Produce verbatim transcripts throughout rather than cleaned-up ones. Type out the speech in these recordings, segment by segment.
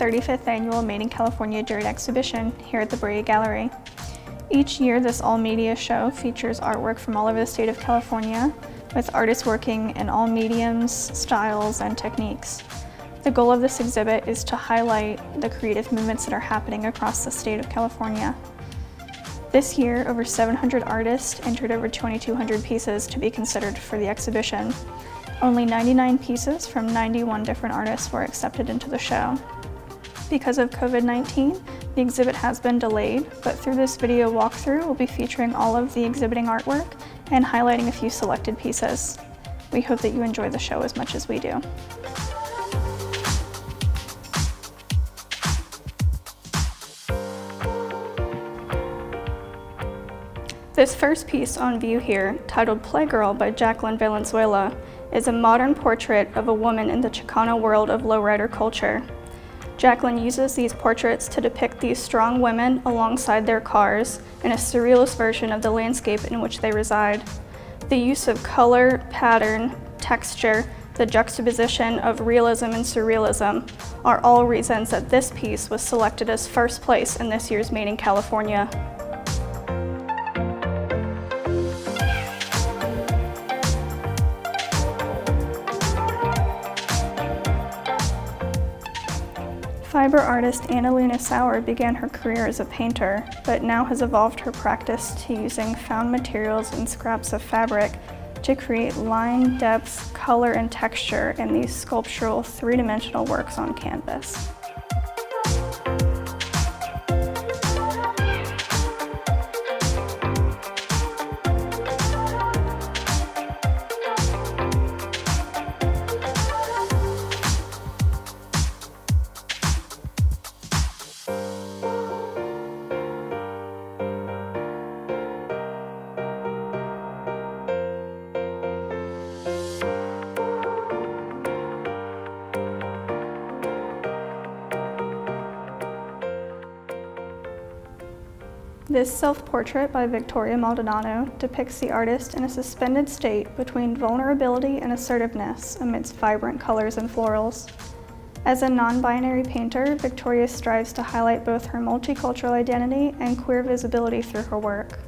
thirty-fifth Annual Made in California Juried Exhibition here at the Brea Gallery. Each year, this all-media show features artwork from all over the state of California, with artists working in all mediums, styles, and techniques. The goal of this exhibit is to highlight the creative movements that are happening across the state of California. This year, over seven hundred artists entered over twenty-two hundred pieces to be considered for the exhibition. Only ninety-nine pieces from ninety-one different artists were accepted into the show. Because of COVID nineteen, the exhibit has been delayed, but through this video walkthrough, we'll be featuring all of the exhibiting artwork and highlighting a few selected pieces. We hope that you enjoy the show as much as we do. This first piece on view here, titled Playgirl by Jacqueline Valenzuela, is a modern portrait of a woman in the Chicano world of lowrider culture. Jacqueline uses these portraits to depict these strong women alongside their cars in a surrealist version of the landscape in which they reside. The use of color, pattern, texture, the juxtaposition of realism and surrealism are all reasons that this piece was selected as first place in this year's Made in California. Fiber artist Anna Luna Sauer began her career as a painter, but now has evolved her practice to using found materials and scraps of fabric to create line, depth, color, and texture in these sculptural three-dimensional works on canvas. This self-portrait by Victoria Maldonado depicts the artist in a suspended state between vulnerability and assertiveness amidst vibrant colors and florals. As a non-binary painter, Victoria strives to highlight both her multicultural identity and queer visibility through her work.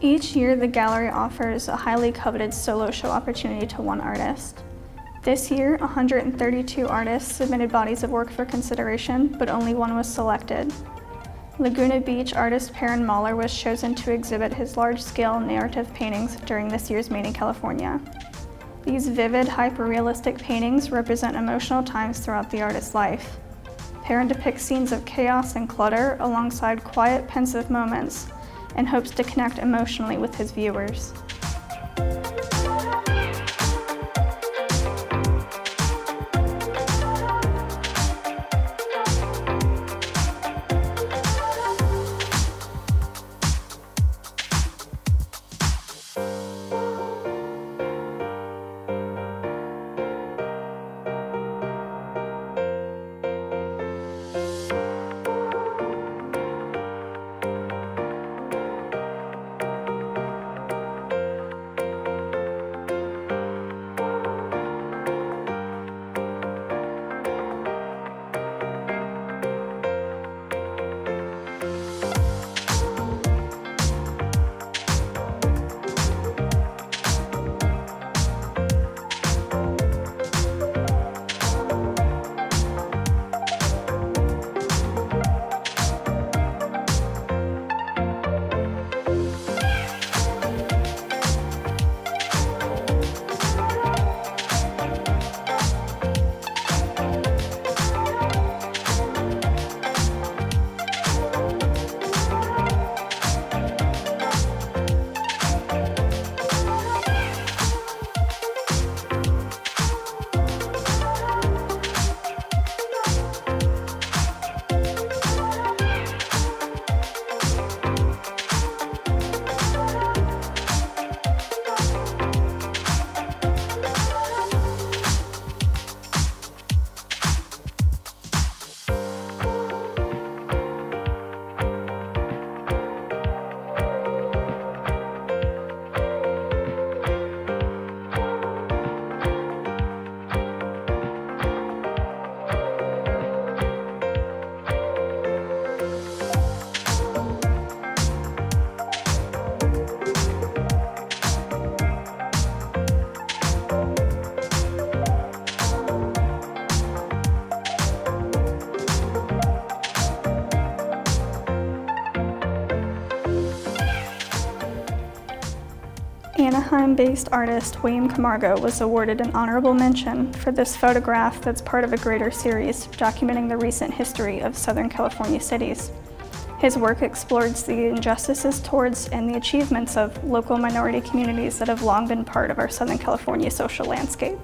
Each year, the gallery offers a highly coveted solo show opportunity to one artist. This year, one hundred thirty-two artists submitted bodies of work for consideration, but only one was selected. Laguna Beach artist Perrin Mahler was chosen to exhibit his large-scale narrative paintings during this year's Made in California. These vivid, hyper-realistic paintings represent emotional times throughout the artist's life. Perrin depicts scenes of chaos and clutter alongside quiet, pensive moments, and hopes to connect emotionally with his viewers. Anaheim-based artist William Camargo was awarded an honorable mention for this photograph that's part of a greater series documenting the recent history of Southern California cities. His work explores the injustices towards and the achievements of local minority communities that have long been part of our Southern California social landscape.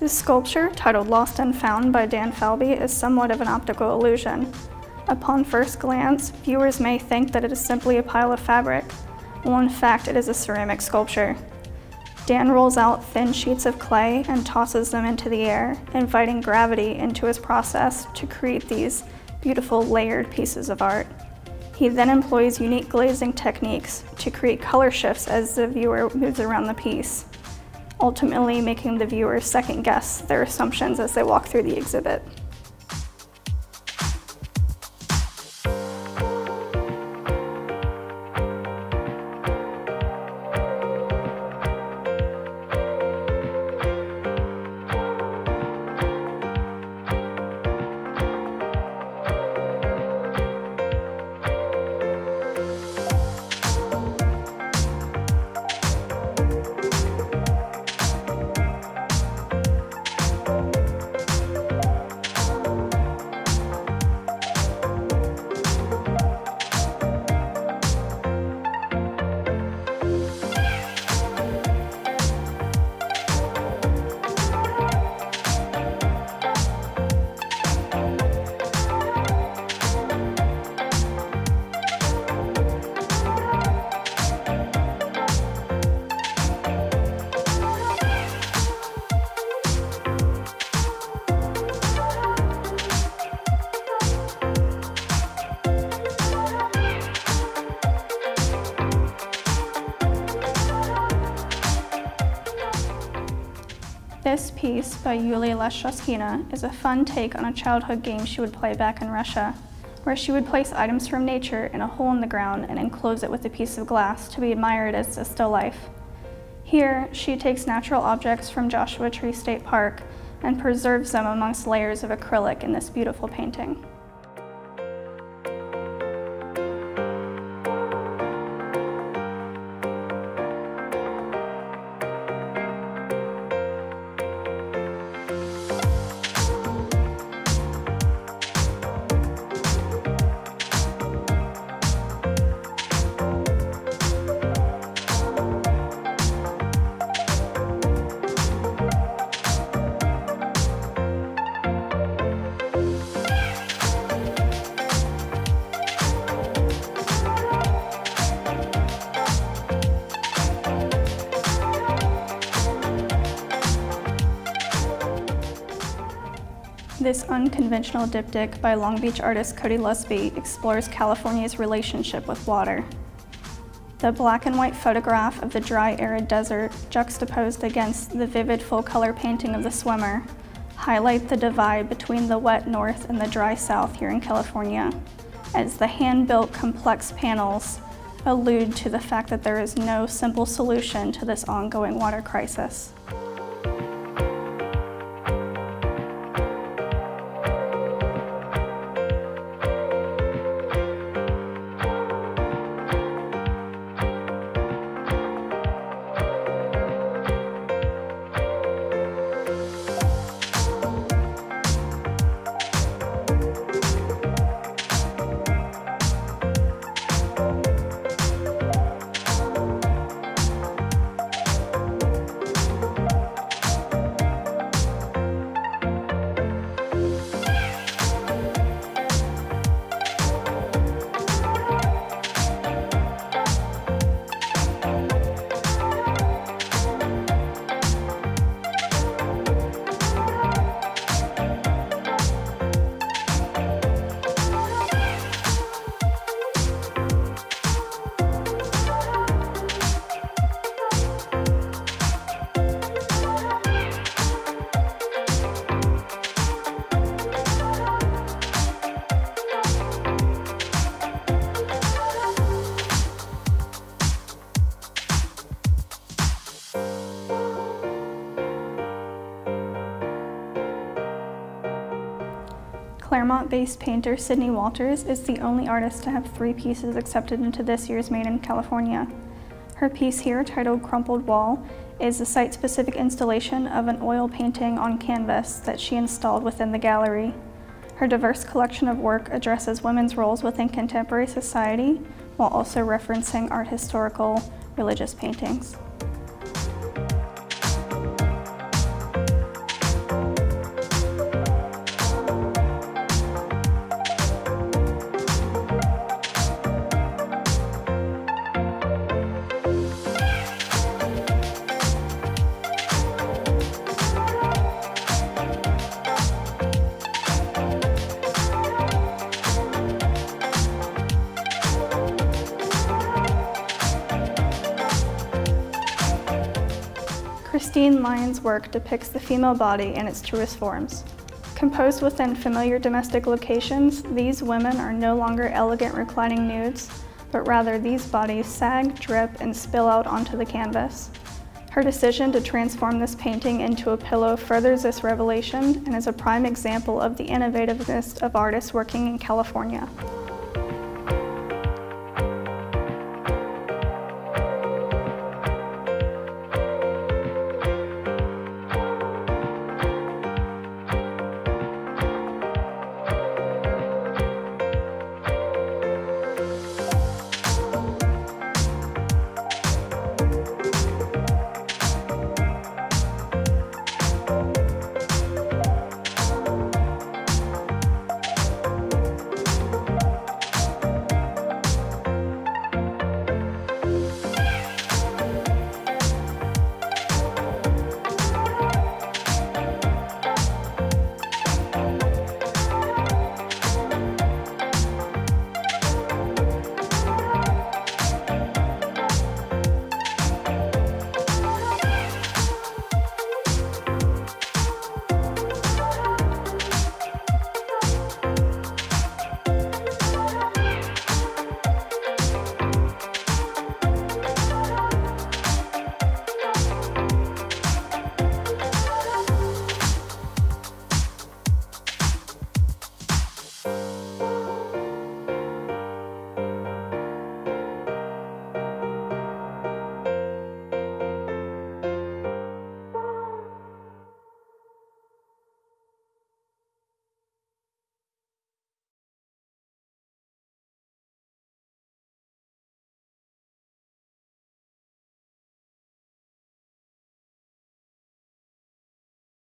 This sculpture, titled Lost and Found by Dan Falby, is somewhat of an optical illusion. Upon first glance, viewers may think that it is simply a pile of fabric. Well, in fact, it is a ceramic sculpture. Dan rolls out thin sheets of clay and tosses them into the air, inviting gravity into his process to create these beautiful layered pieces of art. He then employs unique glazing techniques to create color shifts as the viewer moves around the piece, ultimately making the viewer second guess their assumptions as they walk through the exhibit. This piece by Yulia Leshchotskina is a fun take on a childhood game she would play back in Russia, where she would place items from nature in a hole in the ground and enclose it with a piece of glass to be admired as a still life. Here, she takes natural objects from Joshua Tree State Park and preserves them amongst layers of acrylic in this beautiful painting. This unconventional diptych by Long Beach artist Cody Lusby explores California's relationship with water. The black and white photograph of the dry, arid desert juxtaposed against the vivid full-color painting of the swimmer highlight the divide between the wet north and the dry south here in California, as the hand-built complex panels allude to the fact that there is no simple solution to this ongoing water crisis. Claremont-based painter Sydney Walters is the only artist to have three pieces accepted into this year's Made in California. Her piece here, titled Crumpled Wall, is a site-specific installation of an oil painting on canvas that she installed within the gallery. Her diverse collection of work addresses women's roles within contemporary society, while also referencing art historical, religious paintings. Christine Lyon's work depicts the female body in its truest forms. Composed within familiar domestic locations, these women are no longer elegant reclining nudes, but rather these bodies sag, drip, and spill out onto the canvas. Her decision to transform this painting into a pillow furthers this revelation and is a prime example of the innovativeness of artists working in California.